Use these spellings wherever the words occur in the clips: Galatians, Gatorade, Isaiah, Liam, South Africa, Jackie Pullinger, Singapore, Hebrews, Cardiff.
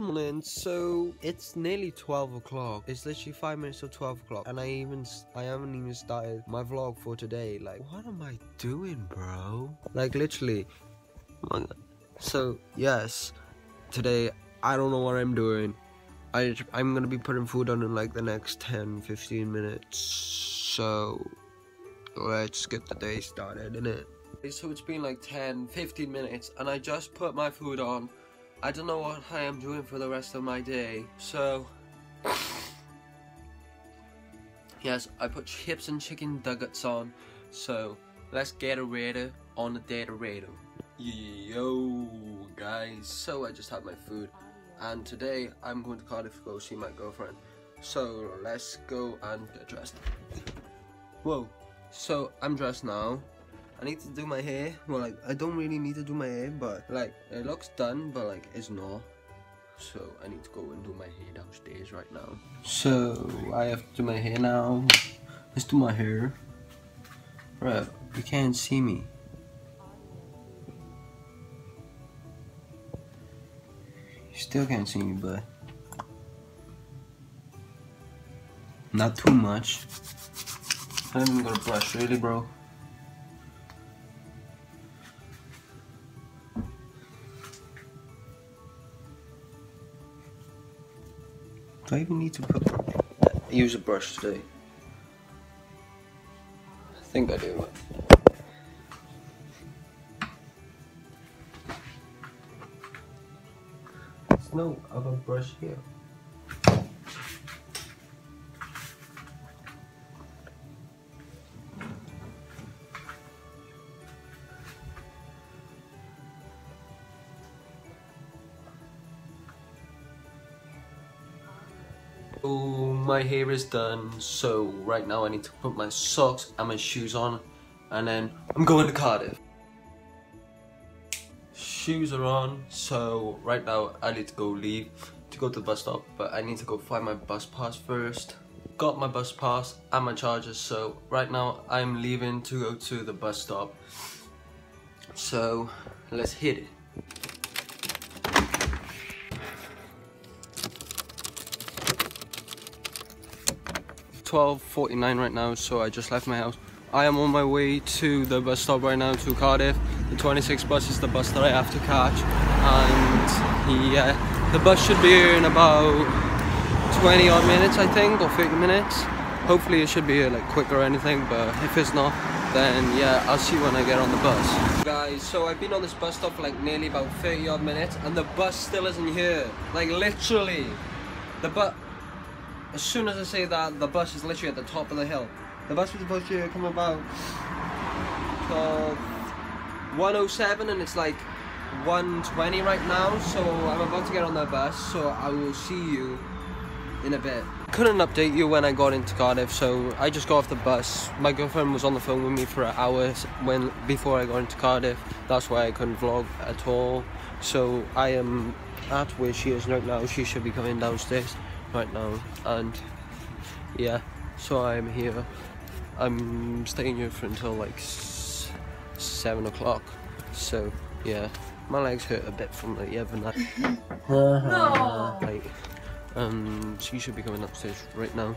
And so it's nearly 12 o'clock. It's literally 5 minutes till 12 o'clock, and I haven't even started my vlog for today. Like, what am I doing, bro? Like, literally. So yes, today I don't know what I'm doing. I'm gonna be putting food on in like the next 10-15 minutes. So let's get the day started, innit? So it's been like 10-15 minutes, and I just put my food on. I don't know what I am doing for the rest of my day, so yes, I put chips and chicken nuggets on, so let's get a raider on the Gatorade. Yo guys, so I just had my food, and today I'm going to Cardiff to go see my girlfriend, so let's go and get dressed. Whoa, so I'm dressed now. I need to do my hair. Well, like, I don't really need to do my hair, but like, it looks done, but like, it's not. So I need to go and do my hair downstairs right now. So I have to do my hair now. Let's do my hair. Right, you can't see me. You still can't see me, but not too much. I haven't even got a brush, really, bro. Do I even need to use a brush today? I think I do. There's no other brush here. Oh, my hair is done, so right now I need to put my socks and my shoes on, and then I'm going to Cardiff. Shoes are on, so right now I need to go leave to go to the bus stop, but I need to go find my bus pass first. Got my bus pass and my chargers, so right now I'm leaving to go to the bus stop. So let's hit it. It's 12:49 right now, so I just left my house. I am on my way to the bus stop right now to Cardiff. The 26 bus is the bus that I have to catch, and yeah, the bus should be here in about 20 odd minutes, I think, or 30 minutes. Hopefully it should be here like quick or anything, but if it's not, then yeah, I'll see when I get on the bus. Guys, so I've been on this bus stop for like nearly about 30 odd minutes, and the bus still isn't here. Like, literally, the bus. As soon as I say that, the bus is literally at the top of the hill. The bus was supposed to come about 1:07, and it's like 1:20 right now, so I'm about to get on the bus, so I will see you in a bit. I couldn't update you when I got into Cardiff, so I just got off the bus. My girlfriend was on the phone with me for an hour before I got into Cardiff. That's why I couldn't vlog at all. So I am at where she is right now. She should be coming downstairs right now, and yeah, so I'm here. I'm staying here for until like 7 o'clock, so yeah, my legs hurt a bit from the other night. No. Like, she should be coming upstairs right now.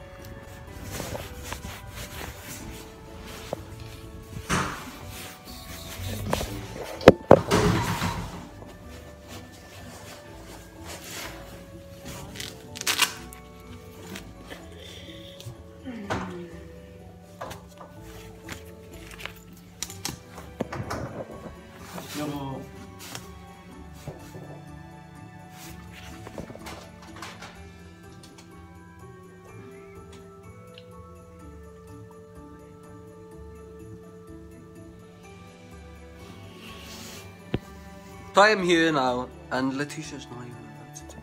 So I am here now, and Letitia's not even allowed to do that.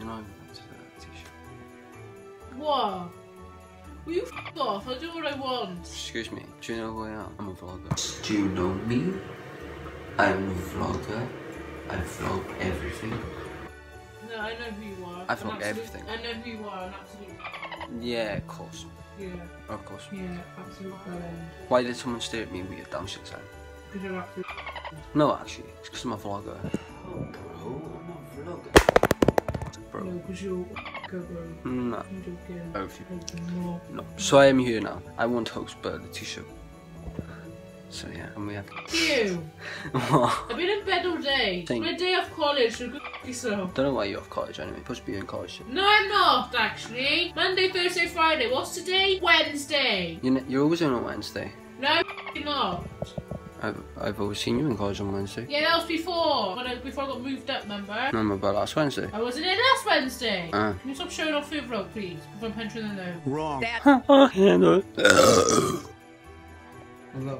You're not even allowed to do that, Letitia. What? Will you f*** off? I'll do what I want. Excuse me, do you know who I am? I'm a vlogger. Do you know me? I'm a vlogger. I vlog everything. No, I know who you are. I vlog everything. I know who you are, an absolute. Yeah, of course. Yeah. Of course. Yeah, absolutely. Why did someone stare at me weird down 6 hours? Because you're absolutely. No, actually, it's because I'm a vlogger. Oh, bro, I'm not Bro. No, because you're no. No. No. So I am here now. I won't host but the t-shirt. So yeah, and we have you. I've been in bed all day. My day off college, so go yourself. Don't know why you're off college anyway. You're supposed to be in college. No, I'm not actually. Monday, Thursday, Friday. What's today? Wednesday. You're always on a Wednesday. No, I'm not. I've always seen you in college on Wednesday. Yeah, that was before. Before I got moved up, remember? I remember about last Wednesday. I wasn't in last Wednesday. Can you stop showing off food vlog, please? Because I'm punching the nose. Wrong. Yeah, no.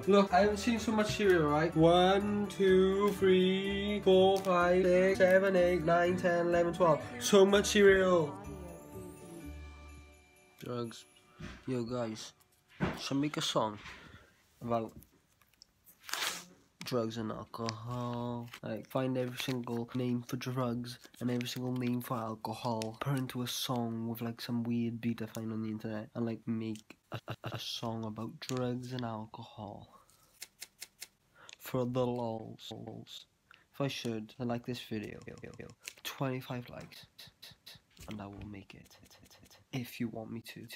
Look, I haven't seen so much cereal, right? 1, 2, 3, 4, 5, 6, 7, 8, 9, 10, 11, 12. So much cereal! Drugs. Yo guys, should I make a song about drugs and alcohol? Like, find every single name for drugs and every single name for alcohol. Put into a song with like some weird beat I find on the internet and like make a song about drugs and alcohol for the lols. If I should, I like this video, 25 likes, and I will make it if you want me to.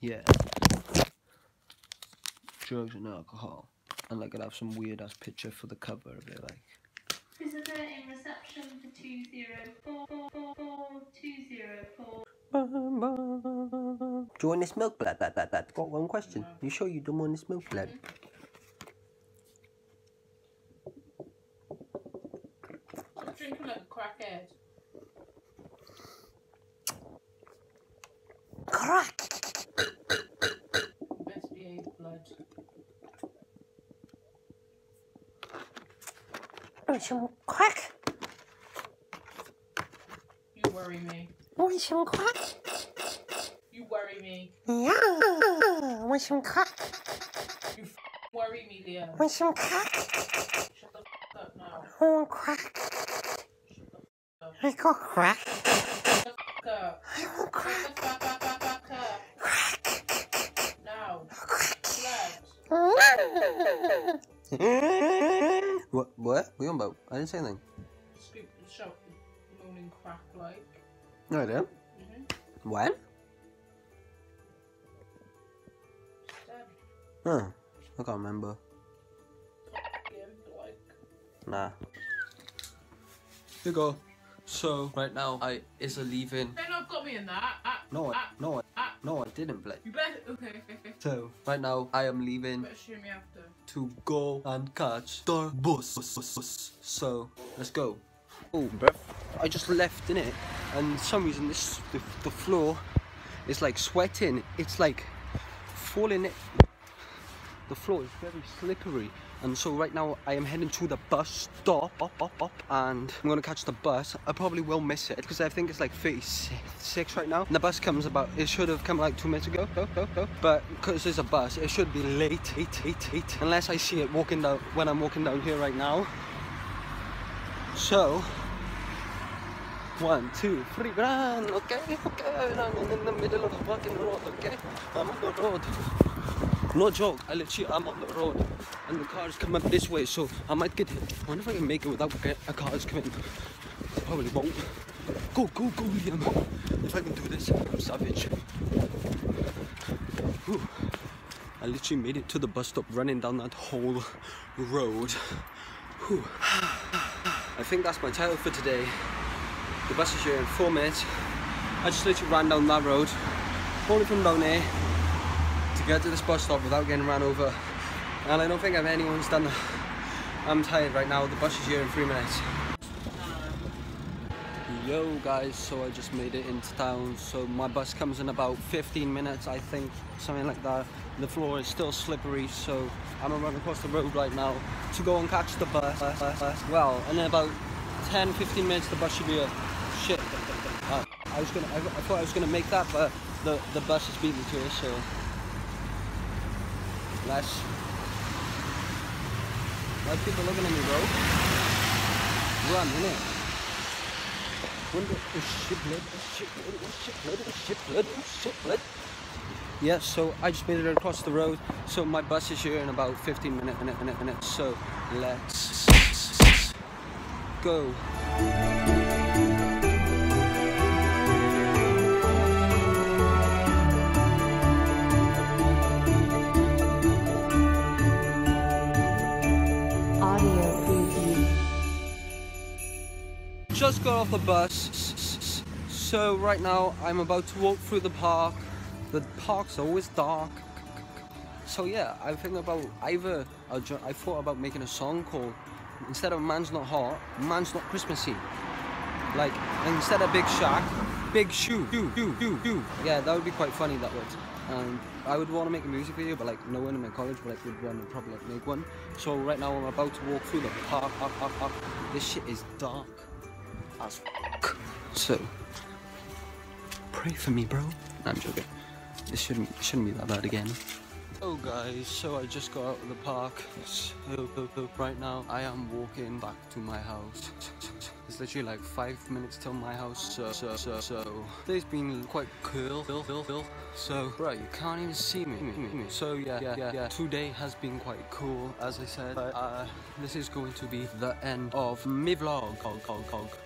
Yeah, drugs and alcohol, and like I'd have some weird ass picture for the cover of it, like. Visitor in reception for 204444204. Do you want this milk blood? Got one question. You sure you don't want this milk blood? I'm drinking like a crackhead. Crack! Best behaved blood. Want some crack? You worry me. Want some crack? You worry me. Yeah. Want some crack? You worry me, Liam. Want some crack? Shut the f up now. I want crack. Shut the f up. I got crack. Shut the f up. I want crack. Shut the f up. Crack. Now. Crack. What? What? What are you on about? I didn't say anything. Scoop the shop. Moaning crack like. No, I didn't. Mm-hmm. When? Oh, I can't remember. Nah. Here you go. So, right now, is a leave-in. They're not got me in that. No, I didn't, Blake. You better, okay. So, right now, I am leaving to go and catch the bus. So, let's go. Oh, bruv. I just left, innit? And for some reason, the floor is like sweating. It's like falling. The floor is very slippery. And so right now I am heading to the bus stop, and I'm gonna catch the bus. I probably will miss it because I think it's like 36 right now. And the bus comes about, it should have come like 2 minutes ago, but because there's a bus, it should be late, unless I see it walking down, when I'm walking down here right now. So, 1, 2, 3, run, okay, I'm in the middle of the fucking road, okay? I'm on the road. No joke, I'm on the road and the cars come up this way, so I might get hit. I wonder if I can make it without a car's coming. Probably won't. Go, Liam. If I can do this, I'm savage. Whew. I literally made it to the bus stop running down that whole road. Whew. I think that's my title for today. The bus is here in 4 minutes. I just literally ran down that road, only from down there, to get to this bus stop without getting ran over, and I don't think anyone's done that. I'm tired right now. The bus is here in 3 minutes. Yo guys, so I just made it into town. So my bus comes in about 15 minutes, I think, something like that. The floor is still slippery, so I'm gonna run across the road right now to go and catch the bus. Well, and in about 10-15 minutes the bus should be here. Shit, I thought I was gonna make that, but the bus has beat me to it, so. Nice. Why are people looking at me, bro? Run, innit? Oh shit, blood. Yeah, so I just made it across the road. So my bus is here in about 15 minutes. So let's go. Just got off the bus, so right now I'm about to walk through the park. The park's always dark, so yeah, I think about either. I thought about making a song called, instead of Man's Not Hot, Man's Not Christmassy. Like, instead of Big Shack, Big Shoe. Yeah, that would be quite funny, that would. I would want to make a music video, but like, no one in my college would want to probably like, make one. So right now I'm about to walk through the park, up. This shit is dark. As f**k. So, pray for me, bro. I'm joking. This shouldn't be that bad again. Oh guys, so I just got out of the park. So right now I am walking back to my house. It's literally like 5 minutes till my house. So today's been quite cool. So right, you can't even see me. So yeah. Today has been quite cool, as I said. This is going to be the end of my vlog.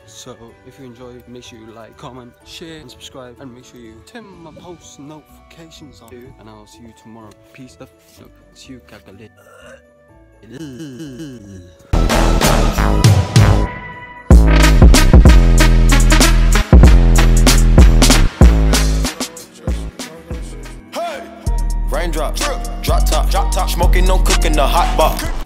So if you enjoyed, make sure you like, comment, share, and subscribe, and make sure you turn my post notifications on. And I'll see you tomorrow. Peace. See you, caca. Raindrops, drop top, smoking, no cooking the hot box.